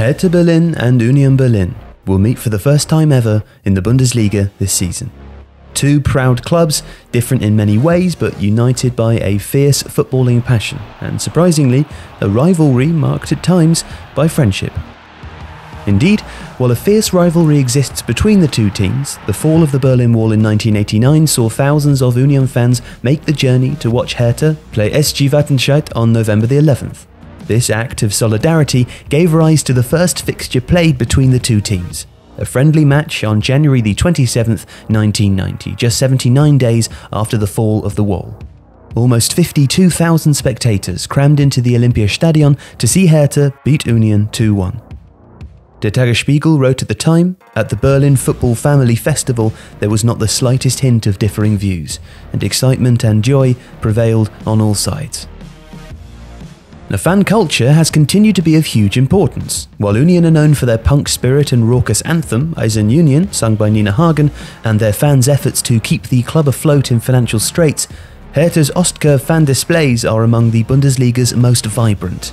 Hertha Berlin and Union Berlin will meet for the first time ever in the Bundesliga this season. Two proud clubs, different in many ways but united by a fierce footballing passion and, surprisingly, a rivalry marked at times by friendship. Indeed, while a fierce rivalry exists between the two teams, the fall of the Berlin Wall in 1989 saw thousands of Union fans make the journey to watch Hertha play SG Wattenscheid on November the 11th. This act of solidarity gave rise to the first fixture played between the two teams, a friendly match on January the 27th, 1990, just 79 days after the fall of the wall. Almost 52,000 spectators crammed into the Olympiastadion to see Hertha beat Union 2-1. Der Tagesspiegel wrote at the time, "At the Berlin Football Family Festival there was not the slightest hint of differing views, and excitement and joy prevailed on all sides." The fan culture has continued to be of huge importance. While Union are known for their punk spirit and raucous anthem, Eisen Union, sung by Nina Hagen, and their fans' efforts to keep the club afloat in financial straits, Hertha's Ostkurve fan displays are among the Bundesliga's most vibrant.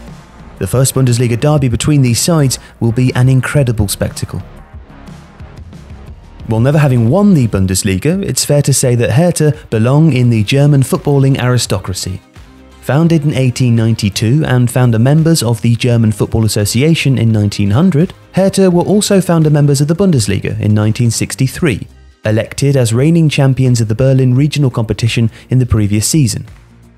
The first Bundesliga derby between these sides will be an incredible spectacle. While never having won the Bundesliga, it's fair to say that Hertha belong in the German footballing aristocracy. Founded in 1892 and founder members of the German Football Association in 1900, Hertha were also founder members of the Bundesliga in 1963, elected as reigning champions of the Berlin regional competition in the previous season.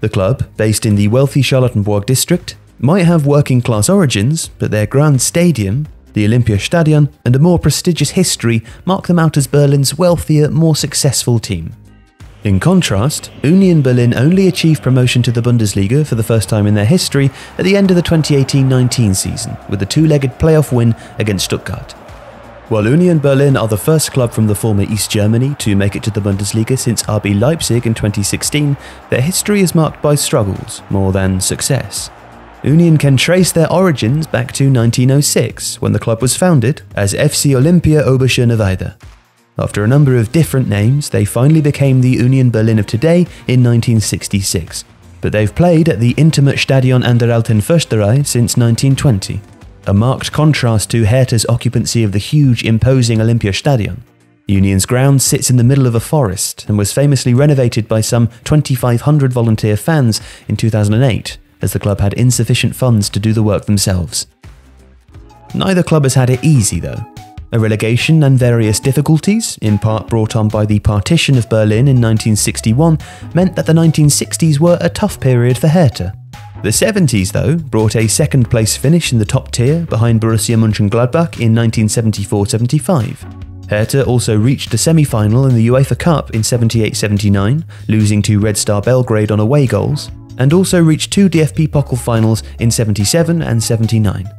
The club, based in the wealthy Charlottenburg district, might have working-class origins, but their grand stadium, the Olympiastadion, and a more prestigious history mark them out as Berlin's wealthier, more successful team. In contrast, Union Berlin only achieved promotion to the Bundesliga for the first time in their history at the end of the 2018-19 season with a two-legged playoff win against Stuttgart. While Union Berlin are the first club from the former East Germany to make it to the Bundesliga since RB Leipzig in 2016, their history is marked by struggles more than success. Union can trace their origins back to 1906 when the club was founded as FC Olympia Oberschöneweide. After a number of different names, they finally became the Union Berlin of today in 1966, but they've played at the intimate Stadion an der Alten Försterei since 1920, a marked contrast to Hertha's occupancy of the huge, imposing Olympiastadion. Union's ground sits in the middle of a forest and was famously renovated by some 2,500 volunteer fans in 2008, as the club had insufficient funds to do the work themselves. Neither club has had it easy, though. A relegation and various difficulties, in part brought on by the partition of Berlin in 1961, meant that the 1960s were a tough period for Hertha. The 70s, though, brought a second-place finish in the top tier behind Borussia Mönchengladbach in 1974-75. Hertha also reached a semi-final in the UEFA Cup in 78-79, losing to Red Star Belgrade on away goals, and also reached two DFB Pokal finals in 77 and 79.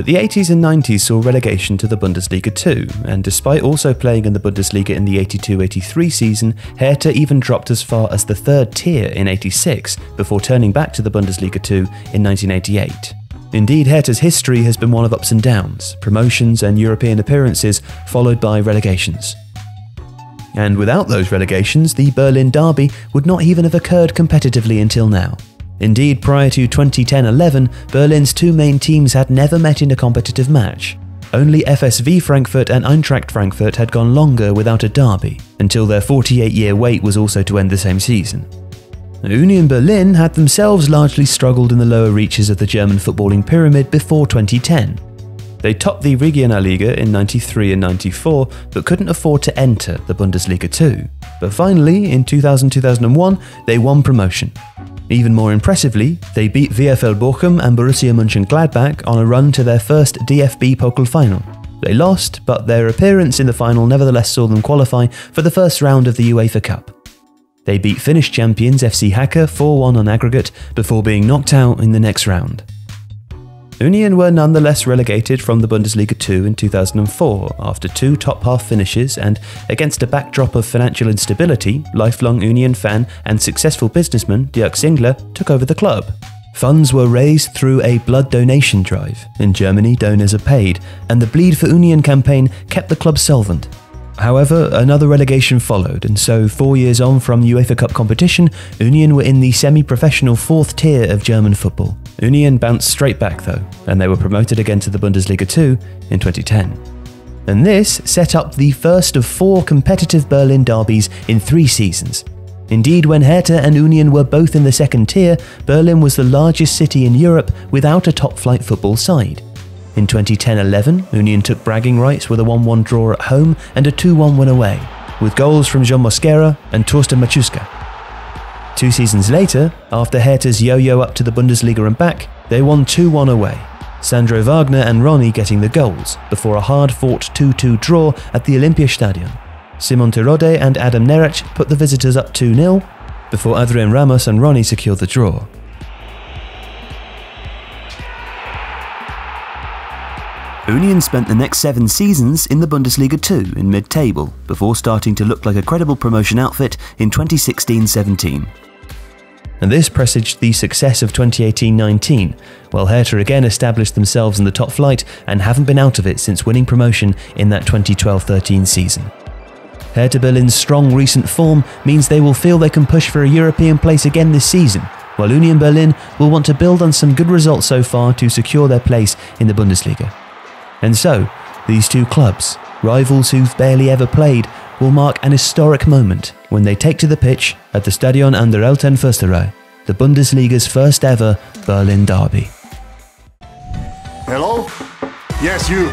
But the 80s and 90s saw relegation to the Bundesliga too, and despite also playing in the Bundesliga in the 82-83 season, Hertha even dropped as far as the third tier in 86 before turning back to the Bundesliga 2 in 1988. Indeed, Hertha's history has been one of ups and downs, promotions and European appearances followed by relegations. And without those relegations, the Berlin derby would not even have occurred competitively until now. Indeed, prior to 2010-11, Berlin's two main teams had never met in a competitive match. Only FSV Frankfurt and Eintracht Frankfurt had gone longer without a derby, until their 48-year wait was also to end the same season. Union Berlin had themselves largely struggled in the lower reaches of the German footballing pyramid before 2010. They topped the Regionalliga in 93 and 94, but couldn't afford to enter the Bundesliga 2. But finally, in 2000-2001, they won promotion. Even more impressively, they beat VfL Bochum and Borussia Mönchengladbach on a run to their first DFB Pokal final. They lost, but their appearance in the final nevertheless saw them qualify for the first round of the UEFA Cup. They beat Finnish champions FC Haka 4-1 on aggregate before being knocked out in the next round. Union were nonetheless relegated from the Bundesliga 2 in 2004 after two top-half finishes, and against a backdrop of financial instability, lifelong Union fan and successful businessman Dirk Zingler took over the club. Funds were raised through a blood donation drive. In Germany, donors are paid, and the Bleed for Union campaign kept the club solvent. However, another relegation followed, and so 4 years on from UEFA Cup competition, Union were in the semi-professional fourth tier of German football. Union bounced straight back though, and they were promoted again to the Bundesliga 2 in 2010. And this set up the first of four competitive Berlin derbies in 3 seasons. Indeed, when Hertha and Union were both in the second tier, Berlin was the largest city in Europe without a top-flight football side. In 2010-11, Union took bragging rights with a 1-1 draw at home and a 2-1 win away, with goals from Jean Moschera and Torsten Machuska. 2 seasons later, after Hertha's yo-yo up to the Bundesliga and back, they won 2-1 away, Sandro Wagner and Ronny getting the goals, before a hard-fought 2-2 draw at the Olympiastadion. Simon Tirode and Adam Neric put the visitors up 2-0, before Adrian Ramos and Ronny secured the draw. Union spent the next 7 seasons in the Bundesliga 2 in mid-table, before starting to look like a credible promotion outfit in 2016-17. And this presaged the success of 2018-19, while Hertha again established themselves in the top flight and haven't been out of it since winning promotion in that 2012-13 season. Hertha Berlin's strong recent form means they will feel they can push for a European place again this season, while Union Berlin will want to build on some good results so far to secure their place in the Bundesliga. And so, these two clubs, rivals who've barely ever played, will mark an historic moment when they take to the pitch at the Stadion an der Alten Försterei, the Bundesliga's first ever Berlin derby. Hello? Yes, you.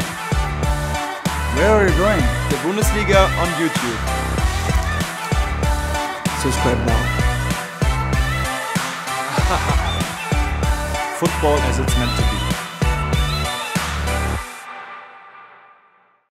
Where are you going? The Bundesliga on YouTube. Subscribe now. Football as it's meant to be.